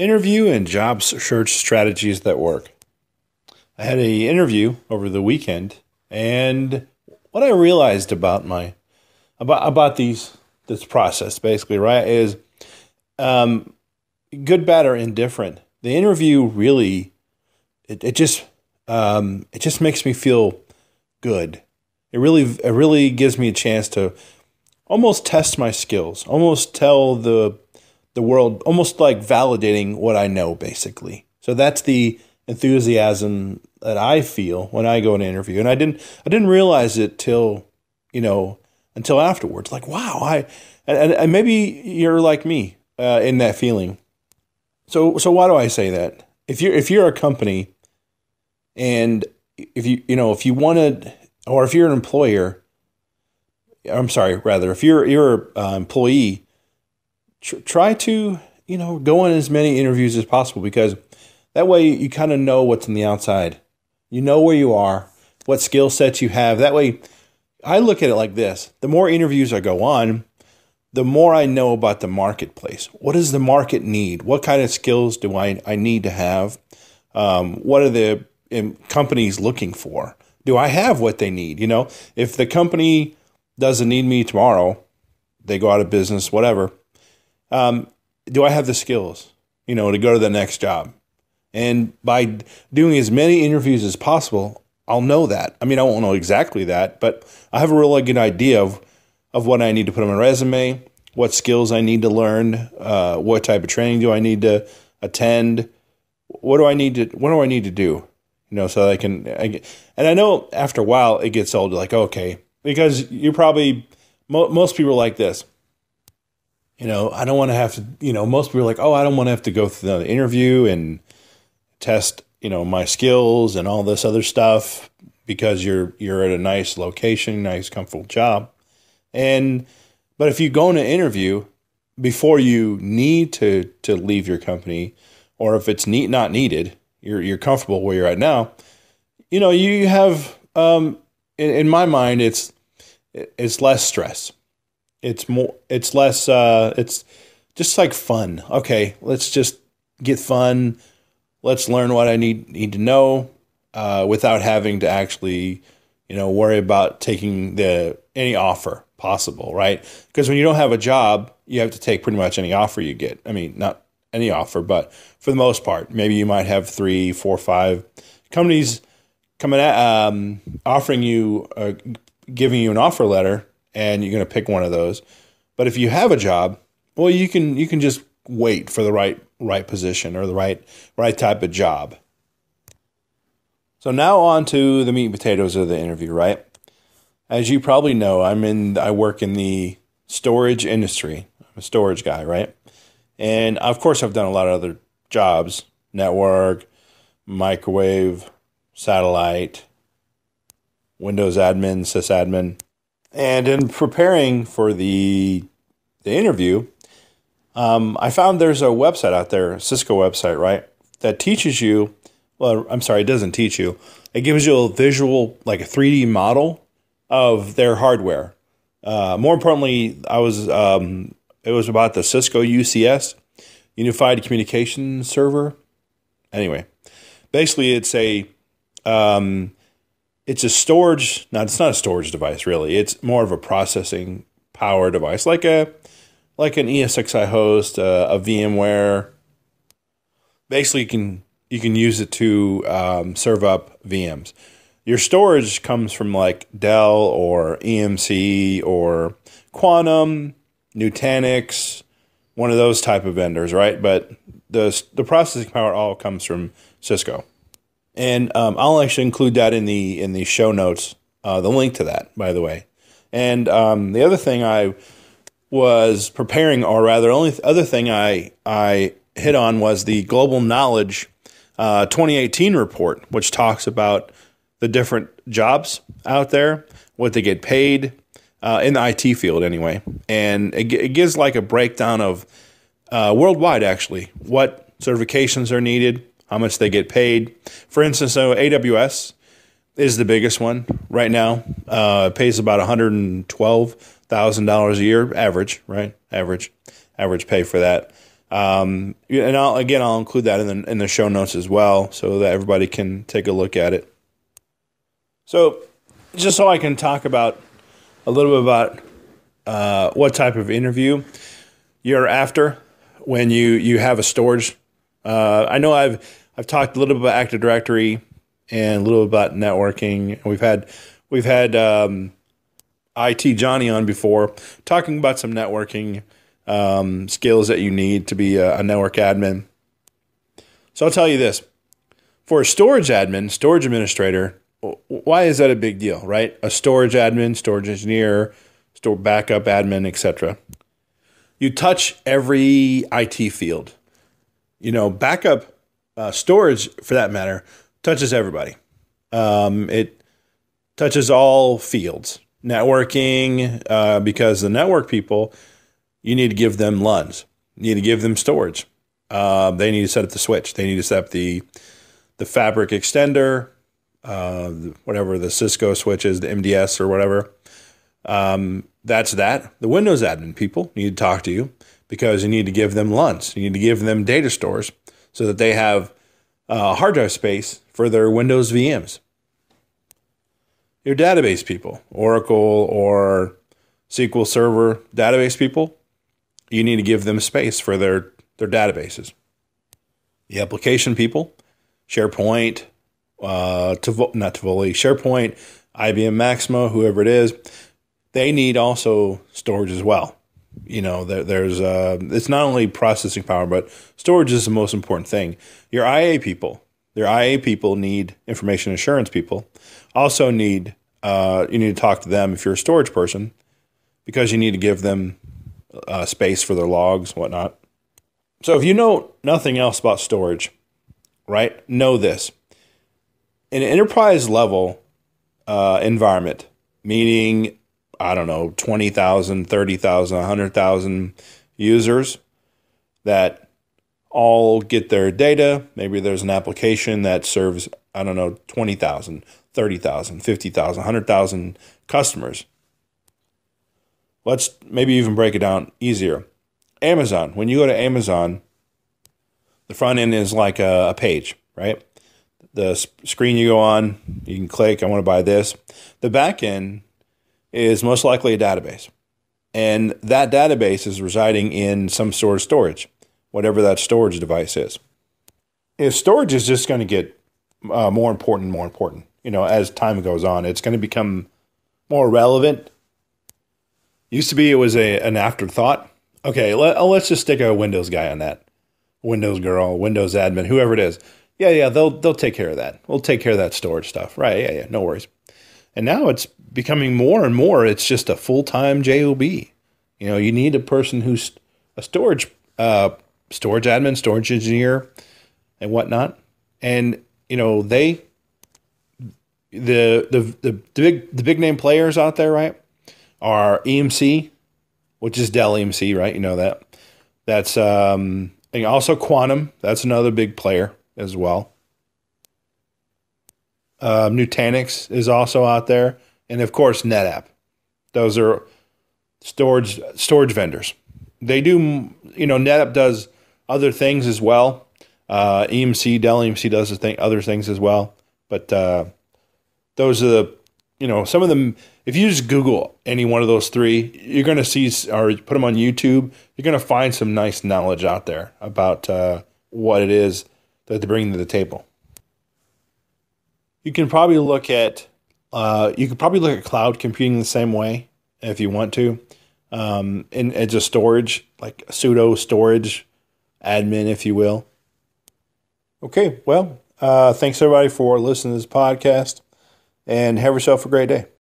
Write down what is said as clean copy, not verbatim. Interview and job search strategies that work. I had an interview over the weekend, and what I realized about this process, basically, right, is good, bad, or indifferent. The interview really, it just makes me feel good. It really gives me a chance to almost test my skills, almost tell the world, almost like validating what I know, basically. So that's the enthusiasm that I feel when I go in an interview, and I didn't realize it until afterwards. Like, wow, and maybe you're like me in that feeling. So why do I say that? If you're a company, and if you're an employee, try to go on as many interviews as possible, because that way you kind of know what's on the outside. You know where you are, what skill sets you have. That way, I look at it like this. The more interviews I go on, the more I know about the marketplace. What does the market need? What kind of skills do I need to have? What are the companies looking for? Do I have what they need? If the company doesn't need me tomorrow, they go out of business, whatever, do I have the skills, to go to the next job? And by doing as many interviews as possible, I'll know that. I mean, I won't know exactly that, but I have a really good idea of what I need to put on my resume, what skills I need to learn, what type of training do I need to attend, what do I need to do, so that and I know after a while it gets old, like, okay, because you're probably, most people are like this. I don't want to have to, most people are like, oh, I don't want to have to go through the interview and test, my skills and all this other stuff, because you're at a nice location, nice comfortable job. But if you go in an interview before you need to leave your company, or if it's not needed, you're comfortable where you're at now, you have, in my mind, it's less stress. It's less, it's just like fun. Okay, let's just get fun. Let's learn what I need to know without having to actually, worry about taking any offer possible, right? Because when you don't have a job, you have to take pretty much any offer you get. I mean, not any offer, but for the most part, maybe you might have 3, 4, 5 companies coming at offering you, giving you an offer letter, and you're going to pick one of those. But if you have a job, well, you can just wait for the right position or the right type of job. So now on to the meat and potatoes of the interview, right? As you probably know, I work in the storage industry. I'm a storage guy, right? And of course I've done a lot of other jobs, network, microwave, satellite, Windows admin, sysadmin. And in preparing for the interview, I found there's a website out there, a Cisco website, right, that teaches you, well, I'm sorry, it doesn't teach you. It gives you a visual, like a 3D model of their hardware. More importantly, it was about the Cisco UCS, Unified Communication Server. Anyway, basically it's a storage, it's not a storage device, really. It's more of a processing power device, like an ESXi host, a VMware. Basically, you can use it to serve up VMs. Your storage comes from like Dell or EMC or Quantum, Nutanix, one of those type of vendors, right? But the processing power all comes from Cisco, and I'll actually include that in the show notes. The link to that, by the way. And the other thing I was preparing, or rather only other thing I hit on, was the Global Knowledge 2018 report, which talks about the different jobs out there, what they get paid in the IT field anyway. And it gives like a breakdown of worldwide, actually, what certifications are needed, how much they get paid. For instance, so AWS is the biggest one right now. It pays about $112,000 a year average, right? Average pay for that. And I'll include that in the show notes as well, so that everybody can take a look at it. So just so I can talk about a little bit about what type of interview you're after when you have a storage. I know I've talked a little bit about Active Directory and a little bit about networking. We've had IT Johnny on before talking about some networking skills that you need to be a network admin. So I'll tell you this. For a storage admin, storage administrator, why is that a big deal, right? A storage admin, storage engineer, store backup admin, etc. You touch every IT field. You know, backup storage, for that matter, touches everybody. It touches all fields. Networking, because the network people, you need to give them LUNs. You need to give them storage. They need to set up the switch. They need to set up the fabric extender, whatever the Cisco switch is, the MDS or whatever. That's that. The Windows admin people need to talk to you because you need to give them LUNs. You need to give them data stores so that they have hard drive space for their Windows VMs. Your database people, Oracle or SQL Server database people, you need to give them space for their databases. The application people, SharePoint, SharePoint, IBM Maximo, whoever it is, they need also storage as well. You know, it's not only processing power, but storage is the most important thing. Your IA people, need information assurance people. Also need, you need to talk to them if you're a storage person, because you need to give them space for their logs, whatnot. So if you know nothing else about storage, right, know this. In an enterprise level environment, meaning, I don't know, 20,000, 30,000, 100,000 users that all get their data. Maybe there's an application that serves, I don't know, 20,000, 30,000, 50,000, 100,000 customers. Let's maybe even break it down easier. Amazon, when you go to Amazon, the front end is like a page, right? The screen you go on, you can click, I want to buy this. The back end is most likely a database. And that database is residing in some sort of storage, whatever that storage device is. If storage is just going to get more important, you know, as time goes on, it's going to become more relevant. Used to be it was an afterthought. Okay, let's just stick a Windows guy on that. Windows girl, Windows admin, whoever it is. Yeah, they'll take care of that. We'll take care of that storage stuff. Right, yeah, no worries. And now it's becoming more and more, it's just a full-time job. You know, you need a person who's a storage admin, storage engineer, and whatnot. And, you know, the big name players out there, right, are EMC, which is Dell EMC, right? You know that. That's and also Quantum. That's another big player as well. Nutanix is also out there, and of course NetApp. Those are storage vendors. They do, you know, NetApp does other things as well. EMC, Dell EMC does other things as well. But those are the, you know, some of them. If you just Google any one of those three, you're going to see, or put them on YouTube, you're going to find some nice knowledge out there about what it is that they bring to the table. You can probably look at cloud computing the same way if you want to, and it's a storage, like a pseudo storage admin, if you will. Okay, well, thanks everybody for listening to this podcast, and have yourself a great day.